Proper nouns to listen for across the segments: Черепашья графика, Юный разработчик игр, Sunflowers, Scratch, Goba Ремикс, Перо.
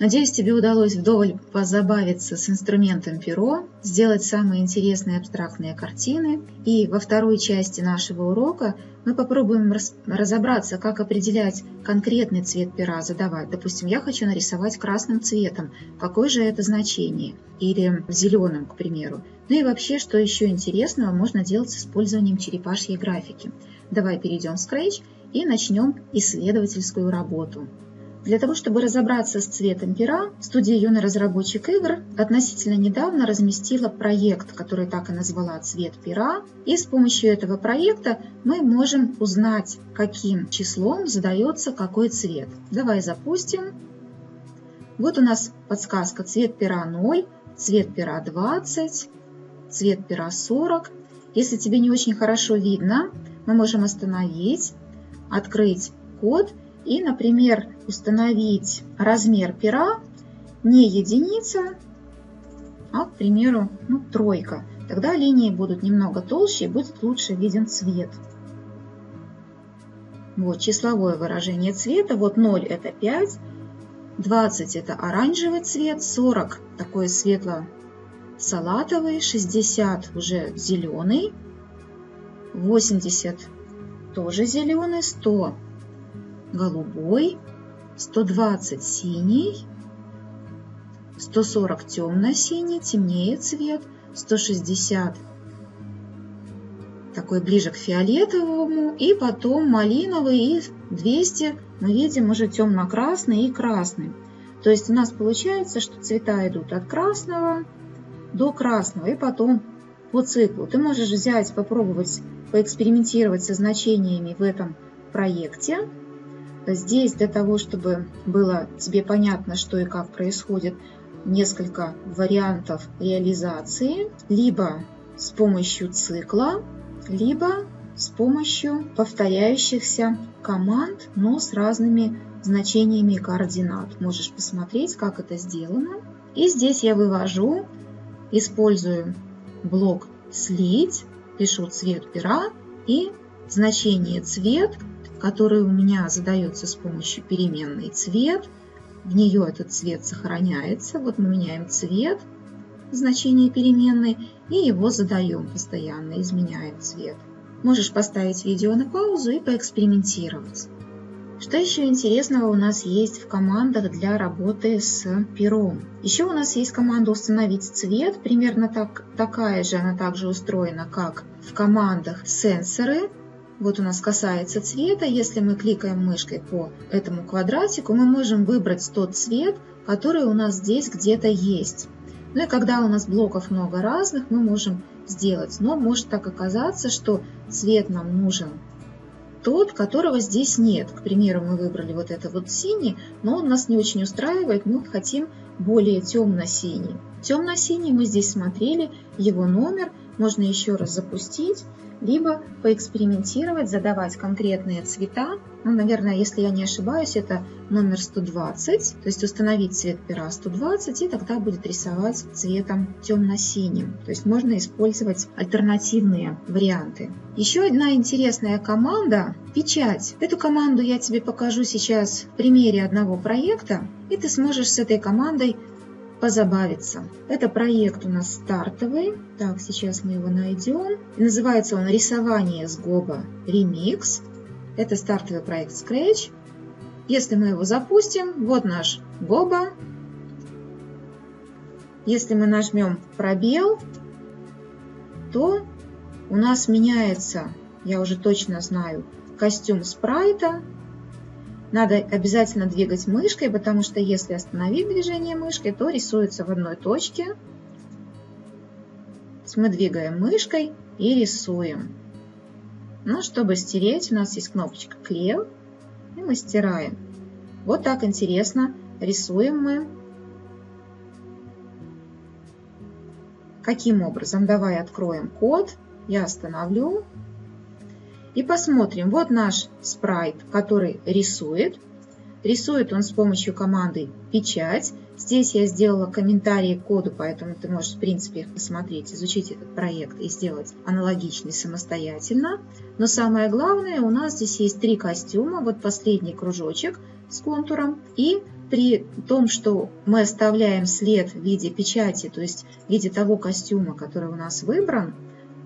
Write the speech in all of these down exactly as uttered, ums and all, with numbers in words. Надеюсь, тебе удалось вдоволь позабавиться с инструментом перо, сделать самые интересные абстрактные картины. И во второй части нашего урока мы попробуем разобраться, как определять конкретный цвет пера, задавать. Допустим, я хочу нарисовать красным цветом. Какое же это значение? Или зеленым, к примеру. Ну и вообще, что еще интересного можно делать с использованием черепашьей графики. Давай перейдем в Scratch и начнем исследовательскую работу. Для того, чтобы разобраться с цветом пера, студия «Юный разработчик игр» относительно недавно разместила проект, который так и назвала «Цвет пера». И с помощью этого проекта мы можем узнать, каким числом задается какой цвет. Давай запустим. Вот у нас подсказка «Цвет пера ноль», «Цвет пера двадцать», «Цвет пера сорок». Если тебе не очень хорошо видно, мы можем остановить, открыть код и, например, установить размер пера не единица, а, к примеру, ну, тройка. Тогда линии будут немного толще и будет лучше виден цвет. Вот числовое выражение цвета. Вот ноль – это пять, двадцать – это оранжевый цвет, сорок – такой светло-салатовый, шестьдесят – уже зеленый, восемьдесят – тоже зеленый, сто – голубой, сто двадцать синий, сто сорок темно-синий, темнее цвет, сто шестьдесят такой ближе к фиолетовому, и потом малиновый, и двести мы видим уже темно-красный и красный. То есть у нас получается, что цвета идут от красного до красного и потом по циклу. Ты можешь взять, попробовать поэкспериментировать со значениями в этом проекте. Здесь для того, чтобы было тебе понятно, что и как происходит, несколько вариантов реализации. Либо с помощью цикла, либо с помощью повторяющихся команд, но с разными значениями координат. Можешь посмотреть, как это сделано. И здесь я вывожу, использую блок «Слить», пишу цвет пера и значение «цвет», который у меня задается с помощью переменной цвет. В нее этот цвет сохраняется. Вот мы меняем цвет, значение переменной, и его задаем постоянно, изменяем цвет. Можешь поставить видео на паузу и поэкспериментировать. Что еще интересного у нас есть в командах для работы с пером? Еще у нас есть команда «Установить цвет». Примерно так, такая же, она также устроена, как в командах «Сенсоры». Вот у нас касается цвета. Если мы кликаем мышкой по этому квадратику, мы можем выбрать тот цвет, который у нас здесь где-то есть. Ну и когда у нас блоков много разных, мы можем сделать. Но может так оказаться, что цвет нам нужен тот, которого здесь нет. К примеру, мы выбрали вот этот вот синий, но он нас не очень устраивает, мы хотим более темно-синий. Темно-синий мы здесь смотрели, его номер. Можно еще раз запустить, либо поэкспериментировать, задавать конкретные цвета. Ну, наверное, если я не ошибаюсь, это номер сто двадцать, то есть установить цвет пера сто двадцать, и тогда будет рисовать цветом темно-синим. То есть можно использовать альтернативные варианты. Еще одна интересная команда – печать. Эту команду я тебе покажу сейчас в примере одного проекта, и ты сможешь с этой командой позабавиться. Это проект у нас стартовый. Так, сейчас мы его найдем. Называется он «Рисование с Goba Ремикс». Это стартовый проект Scratch. Если мы его запустим, вот наш Goba. Если мы нажмем пробел, то у нас меняется, я уже точно знаю, костюм спрайта. Надо обязательно двигать мышкой, потому что если остановить движение мышкой, то рисуется в одной точке. Мы двигаем мышкой и рисуем. Но чтобы стереть, у нас есть кнопочка «Клею», и мы стираем. Вот так интересно рисуем мы. Каким образом? Давай откроем код, я остановлю. И посмотрим, вот наш спрайт, который рисует. Рисует он с помощью команды «Печать». Здесь я сделала комментарии к коду, поэтому ты можешь, в принципе, их посмотреть, изучить этот проект и сделать аналогичный самостоятельно. Но самое главное, у нас здесь есть три костюма. Вот последний кружочек с контуром и при том, что мы оставляем след в виде печати, то есть в виде того костюма, который у нас выбран,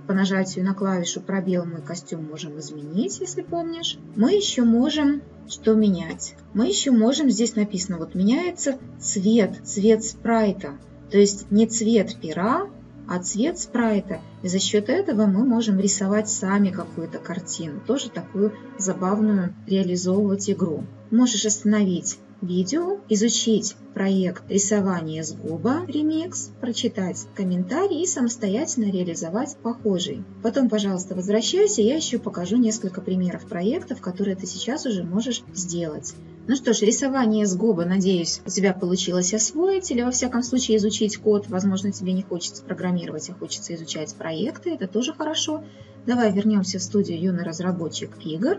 по нажатию на клавишу пробел мы костюм можем изменить, если помнишь. Мы еще можем что менять? Мы еще можем, здесь написано, вот меняется цвет, цвет спрайта. То есть не цвет пера, а цвет спрайта. И за счет этого мы можем рисовать сами какую-то картину, тоже такую забавную, реализовывать игру. Можешь остановить видео, изучить проект рисования с Goba Ремикс, прочитать комментарии и самостоятельно реализовать похожий. Потом, пожалуйста, возвращайся, я еще покажу несколько примеров проектов, которые ты сейчас уже можешь сделать. Ну что ж, рисование с Goba, надеюсь, у тебя получилось освоить или, во всяком случае, изучить код. Возможно, тебе не хочется программировать, а хочется изучать проекты, это тоже хорошо. Давай вернемся в студию «Юный разработчик игр»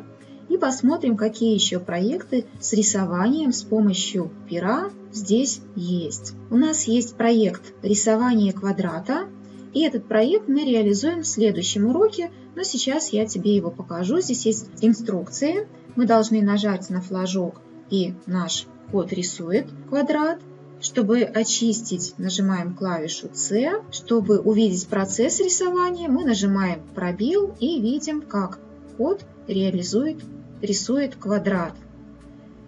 и посмотрим, какие еще проекты с рисованием с помощью пера здесь есть. У нас есть проект «Рисование квадрата», и этот проект мы реализуем в следующем уроке, но сейчас я тебе его покажу. Здесь есть инструкции, мы должны нажать на флажок, и наш код рисует квадрат. Чтобы очистить, нажимаем клавишу «С». Чтобы увидеть процесс рисования, мы нажимаем пробел и видим, как код реализует рисует квадрат.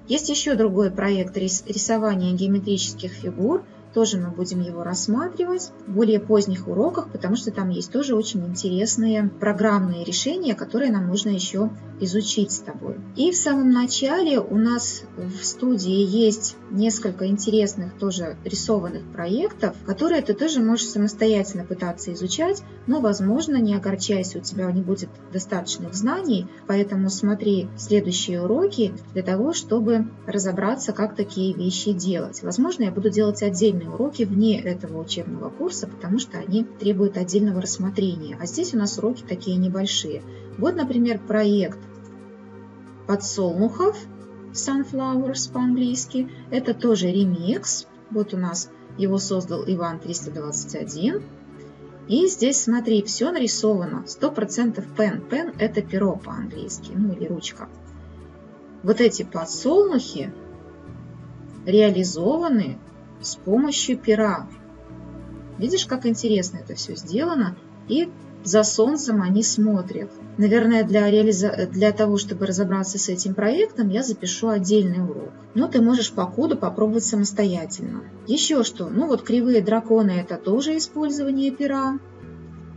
Есть еще другой проект рисования геометрических фигур. Тоже мы будем его рассматривать в более поздних уроках, потому что там есть тоже очень интересные программные решения, которые нам нужно еще изучить с тобой. И в самом начале у нас в студии есть несколько интересных тоже рисованных проектов, которые ты тоже можешь самостоятельно пытаться изучать, но, возможно, не огорчайся, у тебя не будет достаточных знаний, поэтому смотри следующие уроки для того, чтобы разобраться, как такие вещи делать. Возможно, я буду делать отдельно уроки вне этого учебного курса, потому что они требуют отдельного рассмотрения. А здесь у нас уроки такие небольшие. Вот, например, проект подсолнухов, Sunflowers по-английски. Это тоже ремикс. Вот у нас его создал Иван триста двадцать один. И здесь, смотри, все нарисовано сто процентов пен. Пен – это перо по-английски, ну или ручка. Вот эти подсолнухи реализованы с помощью пера. Видишь, как интересно это все сделано. И за солнцем они смотрят. Наверное, для, реализа... для того, чтобы разобраться с этим проектом, я запишу отдельный урок. Но ты можешь по коду попробовать самостоятельно. Еще что? Ну вот кривые драконы – это тоже использование пера.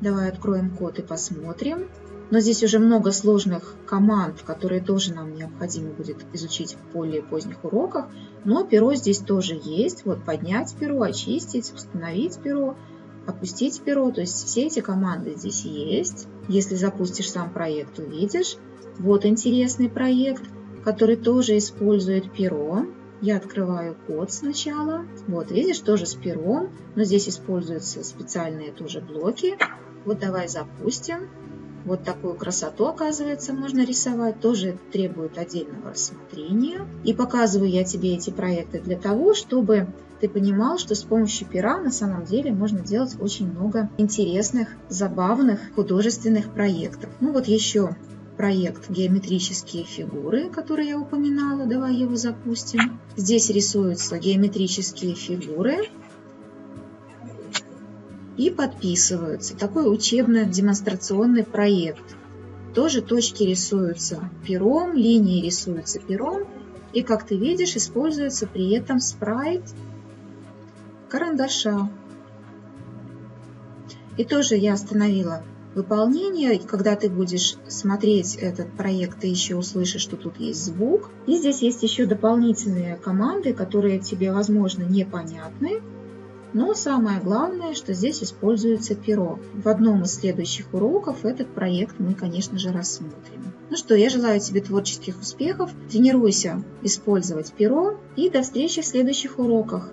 Давай откроем код и посмотрим. Но здесь уже много сложных команд, которые тоже нам необходимо будет изучить в более поздних уроках. Но перо здесь тоже есть. Вот поднять перо, очистить, установить перо, опустить перо. То есть все эти команды здесь есть. Если запустишь сам проект, увидишь. Вот интересный проект, который тоже использует перо. Я открываю код сначала. Вот, видишь, тоже с пером. Но здесь используются специальные тоже блоки. Вот давай запустим. Вот такую красоту, оказывается, можно рисовать. Тоже требует отдельного рассмотрения. И показываю я тебе эти проекты для того, чтобы ты понимал, что с помощью пера на самом деле можно делать очень много интересных, забавных, художественных проектов. Ну вот еще проект «Геометрические фигуры», который я упоминала. Давай его запустим. Здесь рисуются геометрические фигуры и подписываются. Такой учебно-демонстрационный проект. Тоже точки рисуются пером, линии рисуются пером. И, как ты видишь, используется при этом спрайт карандаша. И тоже я остановила выполнение. Когда ты будешь смотреть этот проект, ты еще услышишь, что тут есть звук. И здесь есть еще дополнительные команды, которые тебе, возможно, непонятны. Но самое главное, что здесь используется перо. В одном из следующих уроков этот проект мы, конечно же, рассмотрим. Ну что, я желаю тебе творческих успехов. Тренируйся использовать перо. И до встречи в следующих уроках.